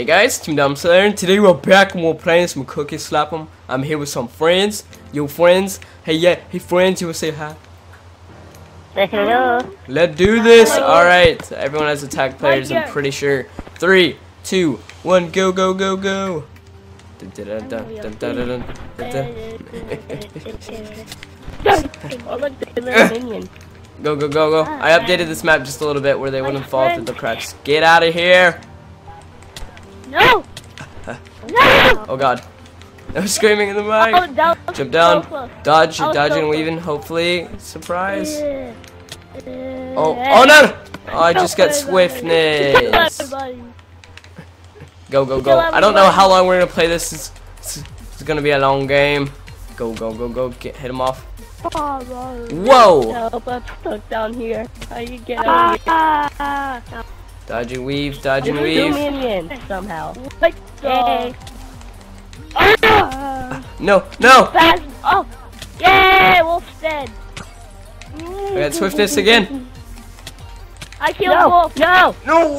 Hey guys, Team Domicile here, and today we're back and we're playing some Cookie Slap 'Em. I'm here with some friends. Yo friends, hey friends, you wanna say hi? Hello. Let's do this. Alright, everyone has attack players, I'm pretty sure. 3, 2, 1, go, go, go, go. Go, go, go, go. I updated this map just a little bit where they wouldn't fall through the cracks. Get out of here. No! No! Oh god. No screaming in the mic! Oh, down. Jump down. So dodge, dodge so and weaving, hopefully. Surprise. Oh no! Oh, I just got swiftness. Go, go, go. I don't know how long we're gonna play this. It's gonna be a long game. Go, go, go, go. Hit him off. Whoa! I'm stuck down here. How you get out of here? Dodge and weave, dodge and weave. Somehow. Like, no, no! Fast. Oh, yeah, Wolf's dead. I got swiftness again. I killed Wolf. No, no.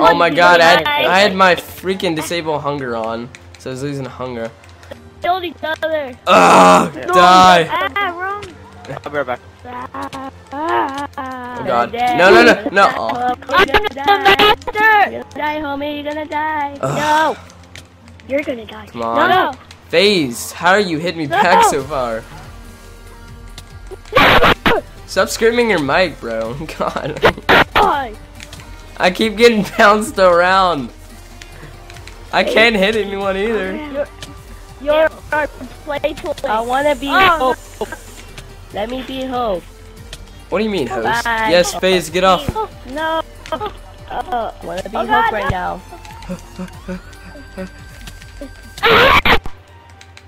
Oh my god, I had my freaking disable hunger on, so I was losing hunger. Killed each other. Ugh, die. I'll be right back. Oh god. No, no, no, no. Oh. I'm the master! You're gonna die, homie. You're gonna die. Ugh. No. You're gonna die. Come on. No, no. FaZe, how are you hitting me back so far? No. Stop screaming your mic, bro. God. I keep getting bounced around. I can't hit anyone either. You're playful. I wanna be. Oh. Let me be host. What do you mean, host? Bye. Yes, FaZe, get off. No. I want to be host right now.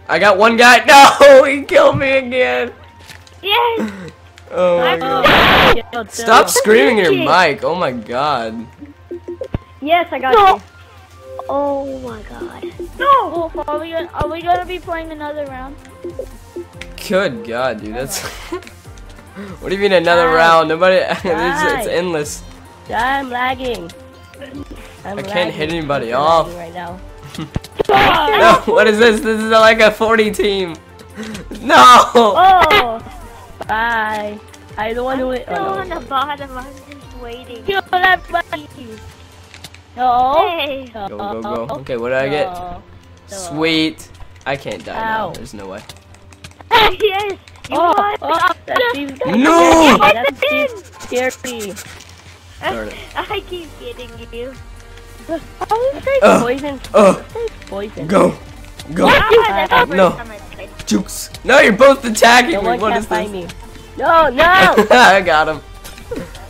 I got one guy. No, he killed me again. Yes. Oh my god. Stop screaming your mic. Oh my god. Yes, I got you. Oh my god. No. Wolf, are we gonna be playing another round? Good god, dude, that's... What do you mean another round? Nobody... it's endless. I'm lagging. I can't hit anybody off. Right now. No, what is this? This is like a 40 team. No! Oh! Bye. I'm the one who... I'm still on the bottom. I'm just waiting. Kill everybody! No! Hey. Go, go, go. Okay, what did I get? Sweet. I can't die now. There's no way. Yes! You won! No! That seems scary. I keep getting you. How is that poison? Poison. Go! Go! No! Jukes! No, you're both attacking me! What is this? Me. No, no! I got him.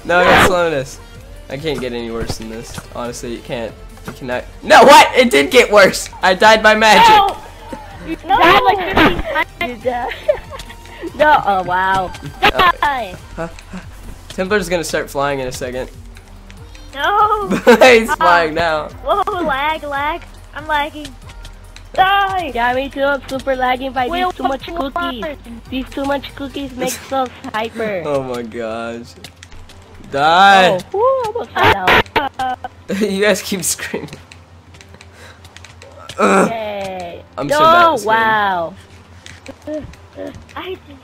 No, I got slowness. I can't get any worse than this. Honestly, you can't. You cannot. No, what? It did get worse! I died by magic! No! You died like 15 times. No, oh wow. Die! Templar's gonna start flying in a second. No! He's flying now. Whoa, lag, lag. I'm lagging. Die! Yeah, me too. I'm super lagging by these too much cookies. These too much cookies makes us hyper. Oh my gosh. Die! Oh, you guys keep screaming. Okay. I'm so bad at screaming. Wow.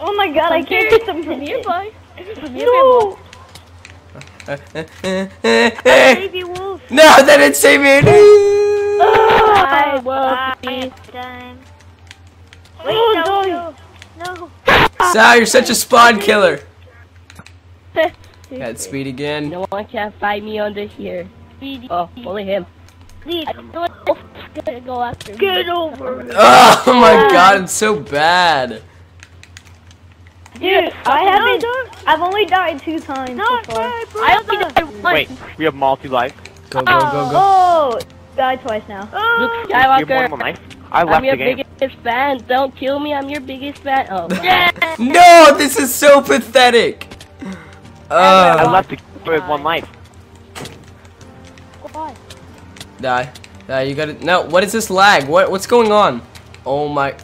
Oh my god, I can't get them from nearby. No! Save you, Wolf. No, that didn't save me. Bye, time. Wait, no, no, no. Sal, you're such a spawn killer. Got speed again. No one can find me under here. Oh, only him. Please. Gonna go after me. Get over it. Oh my god, it's so bad. Dude, I haven't. I've only died 2 times. No, so far. I only died once. Wait, we have multi life. Go, go, go, go. Oh, died twice now. Luke Skywalker. I'm your biggest fan. Don't kill me. I'm your biggest fan. Oh. Yeah. No, this is so pathetic. I left the game with 1 life. Why? Die. You got it. No, what is this lag? What's going on? Oh my.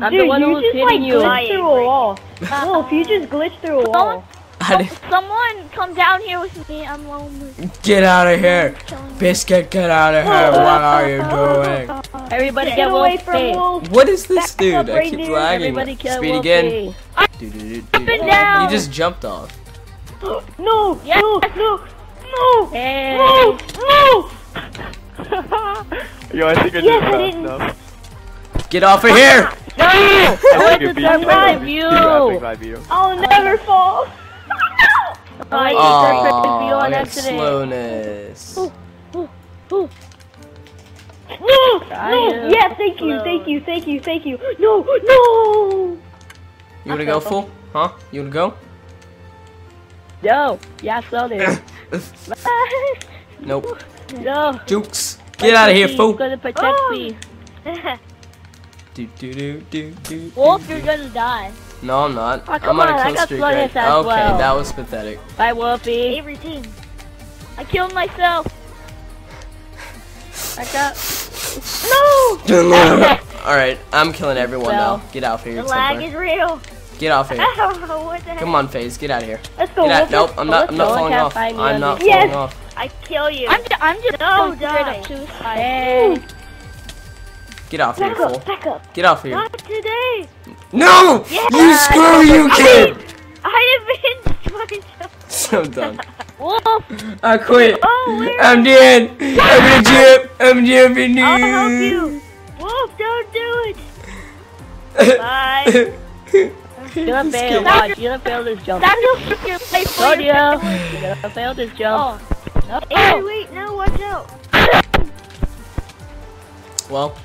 I'm the one who was hitting you. Glitched through a wall. Wolf, you just glitched through a wall. got it. Someone come down here with me. I'm lonely. Get out of here. Biscuit, get out of here. What are you doing? Everybody get away from Wolf. What is this dude? I keep lagging. Speed again. Up and down. You just jumped off. No, no, no, no, no, no. Yo, I think I did fast enough. Get off of here! No! I want to survive you! I'll never fall! No! I got slowness. No! No! Yeah, thank you, thank you, thank you, thank you! No! No! You wanna go, fool? Huh? You wanna go? No! Yeah, I saw this. Nope. No. Jukes, get out of here, fool. You're gonna protect me. Wolf, you're gonna die. No, I'm not. Oh, I'm on a kill streak. Right? Okay, well, that was pathetic. Bye, Wolfie. Every team. I killed myself. I got. No. All right, I'm killing everyone now. Get out of here. The lag is real. Get off here. Ow, what the heck? Come on, FaZe, get out of here. Let's go. Nope, I'm not falling off. I'm not falling off. I kill you. I'm just no, die. Hey. Get off here, fool. Back up. Get off here. Not today. No! Yeah. You screw you, kid! I have been so done. Wolf. I quit. Oh, I'm dead. I'm gonna jump. I'm jumping you. I'll help you. Wolf, don't do it. Bye. You're gonna fail. Watch. You're gonna fail this jump. You're gonna fail this jump. Oh. Hey, wait! No, watch out. Well,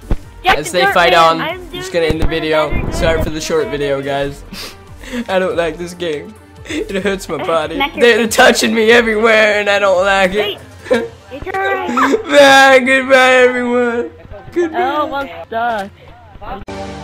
as they fight on, I'm just gonna end the video. Sorry for the short video, guys. I don't like this game. It hurts my body. They're touching me everywhere, and I don't like it. Bye. Goodbye, everyone. Goodbye. Oh, I'm stuck.